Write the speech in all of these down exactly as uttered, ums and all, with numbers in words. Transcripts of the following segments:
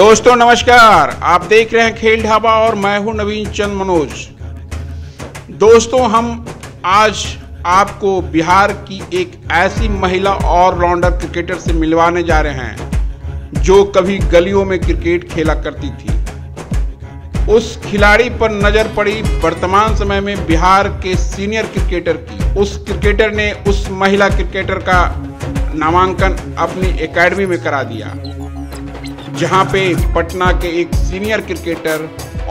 दोस्तों नमस्कार, आप देख रहे हैं खेल ढाबा और मैं हूं नवीन चंद मनोज। दोस्तों हम आज आपको बिहार की एक ऐसी महिला ऑलराउंडर क्रिकेटर से मिलवाने जा रहे हैं जो कभी गलियों में क्रिकेट खेला करती थी। उस खिलाड़ी पर नजर पड़ी वर्तमान समय में बिहार के सीनियर क्रिकेटर की। उस क्रिकेटर ने उस महिला क्रिकेटर का नामांकन अपनी एकेडमी में करा दिया, जहां पे पटना के एक सीनियर क्रिकेटर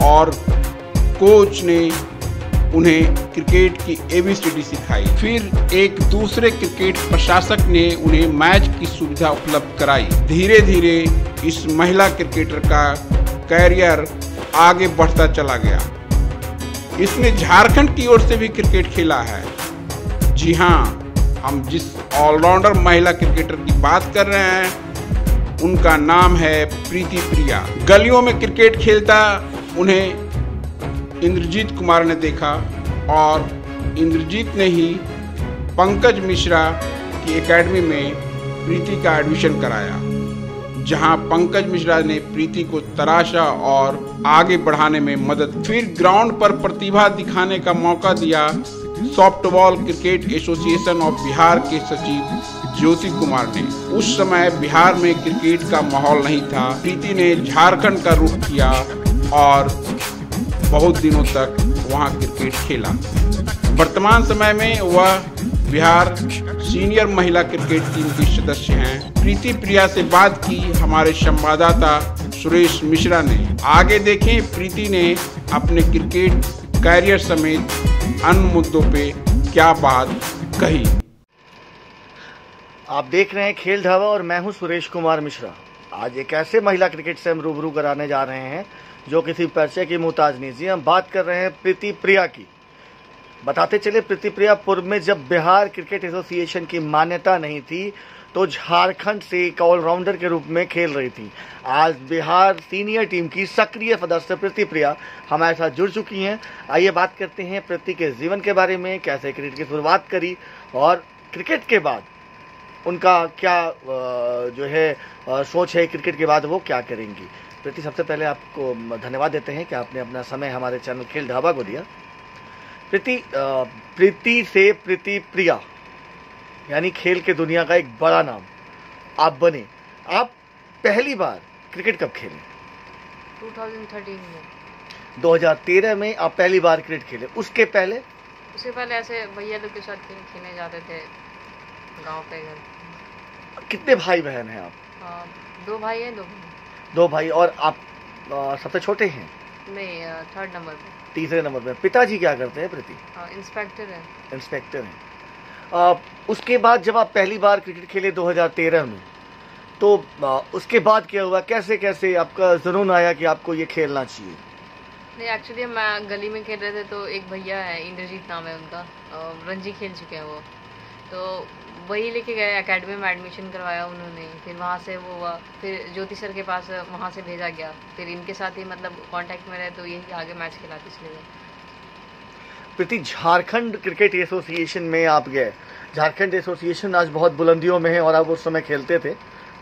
और कोच ने उन्हें क्रिकेट की एबीसीडी सिखाई। फिर एक दूसरे क्रिकेट प्रशासक ने उन्हें मैच की सुविधा उपलब्ध कराई। धीरे धीरे इस महिला क्रिकेटर का कैरियर आगे बढ़ता चला गया। इसने झारखंड की ओर से भी क्रिकेट खेला है। जी हाँ, हम जिस ऑलराउंडर महिला क्रिकेटर की बात कर रहे हैं उनका नाम है प्रीति प्रिया। गलियों में क्रिकेट खेलता उन्हें इंद्रजीत कुमार ने देखा और इंद्रजीत ने ही पंकज मिश्रा की एकेडमी में प्रीति का एडमिशन कराया, जहां पंकज मिश्रा ने प्रीति को तराशा और आगे बढ़ाने में मदद। फिर ग्राउंड पर प्रतिभा दिखाने का मौका दिया softball cricket association of Bihar के सचिव ज्योति कुमार ने। उस समय बिहार में क्रिकेट का माहौल नहीं था। प्रीति ने झारखंड का रुख किया और बहुत दिनों तक वहां क्रिकेट खेला। वर्तमान समय में वह बिहार सीनियर महिला क्रिकेट टीम की सदस्य हैं। प्रीति प्रिया से बात की हमारे संवाददाता सुरेश मिश्रा ने। आगे देखें प्रीति ने अपने क्रिकेट कैरियर समेत अन्य मुद्दों पे क्या बात कही। आप देख रहे हैं खेल ढाबा और मैं हूं सुरेश कुमार मिश्रा। आज एक ऐसे महिला क्रिकेट से हम रूबरू कराने जा रहे हैं जो किसी पर्चे की मुहताज नहीं थी। हम बात कर रहे हैं प्रीति प्रिया की। बताते चले, प्रीति प्रिया पूर्व में जब बिहार क्रिकेट एसोसिएशन की मान्यता नहीं थी तो झारखंड से एक ऑलराउंडर के रूप में खेल रही थी। आज बिहार सीनियर टीम की सक्रिय सदस्य प्रीति प्रिया हमारे साथ जुड़ चुकी हैं। आइए बात करते हैं प्रीति के जीवन के बारे में, कैसे क्रिकेट की शुरुआत करी और क्रिकेट के बाद उनका क्या जो है सोच है, क्रिकेट के बाद वो क्या करेंगी। प्रीति, सबसे पहले आपको धन्यवाद देते हैं कि आपने अपना समय हमारे चैनल खेल ढाबा को दिया। प्रीति, प्रीति से प्रीति प्रिया यानी खेल के दुनिया का एक बड़ा नाम आप बने। आप पहली बार क्रिकेट कब खेले? दो हज़ार तेरह में। दो हज़ार तेरह में आप पहली बार क्रिकेट खेले। उसके पहले उसके पहले ऐसे भैया लोग के साथ क्रिकेट खेलने जाते थे गांव पे। घर कितने भाई बहन हैं आप? आ, दो भाई हैं। दो दो भाई और आप आ, सबसे छोटे हैं? नहीं, थर्ड नंबर पे। तीसरे नंबर पे। पिताजी क्या करते हैं प्रीति? इंस्पेक्टर हैं। इंस्पेक्टर हैं। आ, उसके बाद जब आप पहली बार क्रिकेट खेले दो हज़ार तेरह में तो आ, उसके बाद क्या हुआ? कैसे कैसे आपका जुनून आया कि आपको ये खेलना चाहिए? नहीं, एक्चुअली हम गली में खेल रहे थे तो एक भैया है, इंद्रजीत नाम है उनका, रणजी खेल चुके हैं वो, तो वही लेके गए एकेडमी में, एडमिशन करवाया उन्होंने। फिर वहाँ से वो हुआ, फिर ज्योति सर के पास वहाँ से भेजा गया, फिर इनके साथ ही मतलब कांटेक्ट में रहे तो यही आगे मैच खिलाते चले गए। प्रीति, झारखंड क्रिकेट एसोसिएशन में आप गए। झारखंड एसोसिएशन आज बहुत बुलंदियों में है और आप उस समय खेलते थे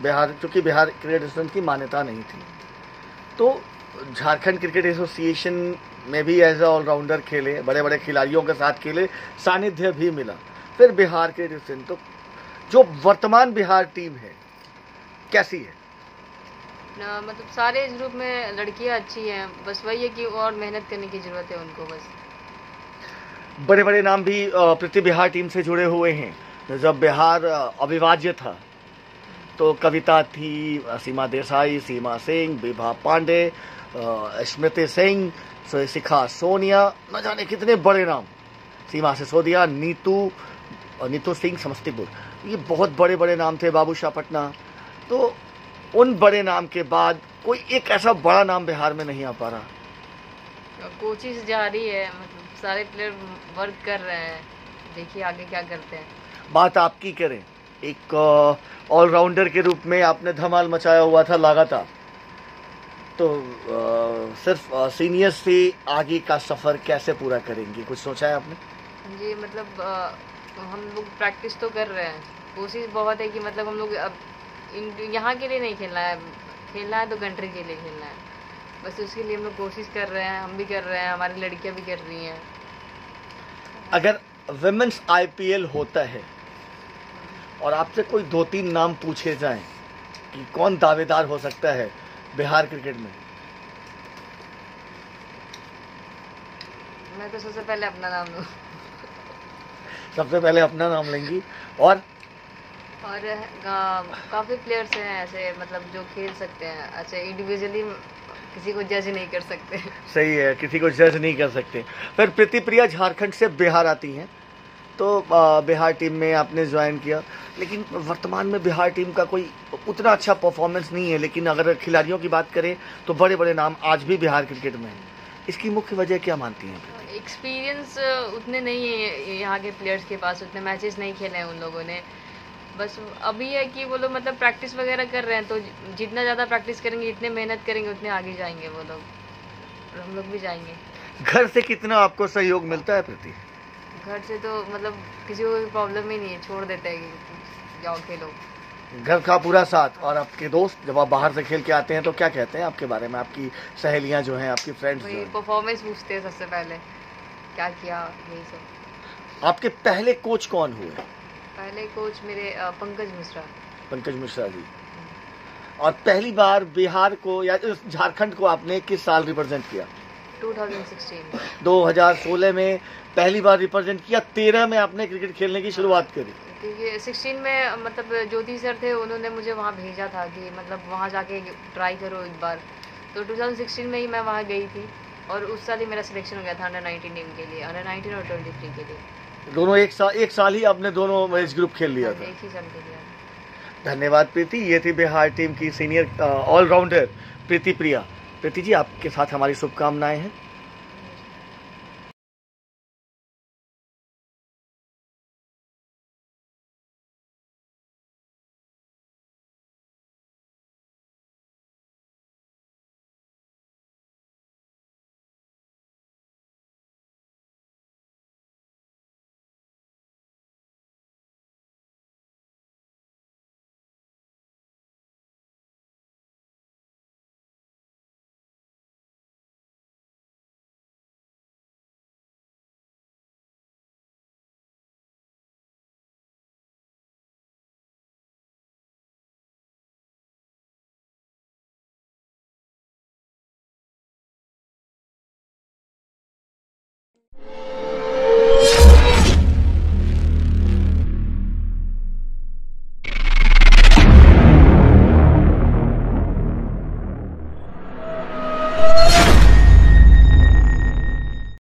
बिहार, चूँकि बिहार क्रिकेट एसोसिएशन की मान्यता नहीं थी तो झारखंड क्रिकेट एसोसिएशन में भी एज ऑलराउंडर खेले, बड़े बड़े खिलाड़ियों के साथ खेले, सानिध्य भी मिला। फिर बिहार के एसोसिएशन, तो जो वर्तमान बिहार टीम है कैसी है? ना, मतलब सारे इस ग्रुप में लड़कियां अच्छी हैं, बस वही है कि और मेहनत करने की जरूरत है उनको। बस बड़े बड़े नाम भी प्रीति बिहार टीम से जुड़े हुए हैं। जब बिहार अविभाज्य था तो कविता थी, सीमा देसाई, सीमा सिंह, विभा पांडे, स्मृति सिंह, शिखा सोनिया, न जाने कितने बड़े नाम, सीमा सिसोदिया, नीतू और नीतू सिंह समस्तीपुर, ये बहुत बड़े बड़े नाम थे, बाबू शाह पटना। तो उन बड़े नाम के बाद कोई एक ऐसा बड़ा नाम बिहार में नहीं आ पा रहा। कोशिश जारी है, मतलब सारे प्लेयर वर्क कर रहे हैं, देखिए आगे क्या करते हैं। बात आपकी करें, एक ऑलराउंडर के रूप में आपने धमाल मचाया हुआ था लगातार, तो आ, सिर्फ सीनियर से आगे का सफ़र कैसे पूरा करेंगे, कुछ सोचा है आपने? जी, मतलब आ, हम लोग प्रैक्टिस तो कर रहे हैं, कोशिश बहुत है कि मतलब हम लोग अब यहाँ के लिए नहीं खेलना है, खेलना है तो कंट्री के लिए खेलना है, बस उसके लिए हम लोग कोशिश कर रहे हैं, हम भी कर रहे हैं, हमारी लड़कियां भी कर रही हैं। अगर विमेंस आईपीएल होता है और आपसे कोई दो तीन नाम पूछे जाएं कि कौन दावेदार हो सकता है बिहार क्रिकेट में? मैं तो सबसे पहले अपना नाम लूँ। सबसे पहले अपना नाम लेंगी और और काफ़ी प्लेयर्स हैं ऐसे, मतलब जो खेल सकते हैं। अच्छा, इंडिविजुअली किसी को जज नहीं कर सकते। सही है, किसी को जज नहीं कर सकते। फिर प्रीति प्रिया झारखंड से बिहार आती हैं, तो बिहार टीम में आपने ज्वाइन किया, लेकिन वर्तमान में बिहार टीम का कोई उतना अच्छा परफॉर्मेंस नहीं है। लेकिन अगर खिलाड़ियों की बात करें तो बड़े बड़े नाम आज भी बिहार क्रिकेट में हैं, इसकी मुख्य वजह क्या मानती हैं? एक्सपीरियंस उतने नहीं है यहाँ के प्लेयर्स के पास, उतने मैचेस नहीं खेले हैं उन लोगों ने। बस अभी है कि वो लोग मतलब प्रैक्टिस वगैरह कर रहे हैं, तो जितना ज़्यादा प्रैक्टिस करेंगे, जितने मेहनत करेंगे, उतने आगे जाएंगे वो लोग, और हम लोग भी जाएंगे। घर से कितना आपको सहयोग मिलता है प्रीति? घर से तो मतलब किसी को प्रॉब्लम ही नहीं है, छोड़ देते हैं कि जाओ खेलो। घर का पूरा साथ। और आपके दोस्त जब आप बाहर से खेल के आते हैं तो क्या कहते हैं आपके बारे में, आपकी सहेलियां जो हैं, आपकी फ्रेंड्स? परफॉर्मेंस पूछते हैं सबसे पहले, क्या किया, यही सब। आपके पहले कोच कौन हुए? पहले कोच मेरे पंकज मिश्रा। पंकज मिश्रा जी। और पहली बार बिहार को या झारखंड को आपने किस साल रिप्रेजेंट किया? दो हज़ार सोलह। दो हज़ार सोलह में पहली बार रिप्रेजेंट किया। तेरह में आपने क्रिकेट खेलने की शुरुआत करी क्योंकि सोलह में मतलब ज्योति सर थे, उन्होंने मुझे वहाँ भेजा था कि मतलब वहाँ जाके ट्राई करो एक बार, तो दो हज़ार सोलह में ही मैं वहाँ गई थी और उस साल ही मेरा सिलेक्शन हो गया था अंडर नाइनटीन टीम के लिए, अंडर नाइनटीन और ट्वेंटी थ्री के लिए दोनों। एक साल एक साल ही आपने दोनों एज ग्रुप खेल लिया था? एक ही साल खेल लिया। धन्यवाद प्रीति। ये थी बिहार टीम की सीनियर ऑलराउंडर प्रीति प्रिया। प्रीति जी, आपके साथ हमारी शुभकामनाएं हैं।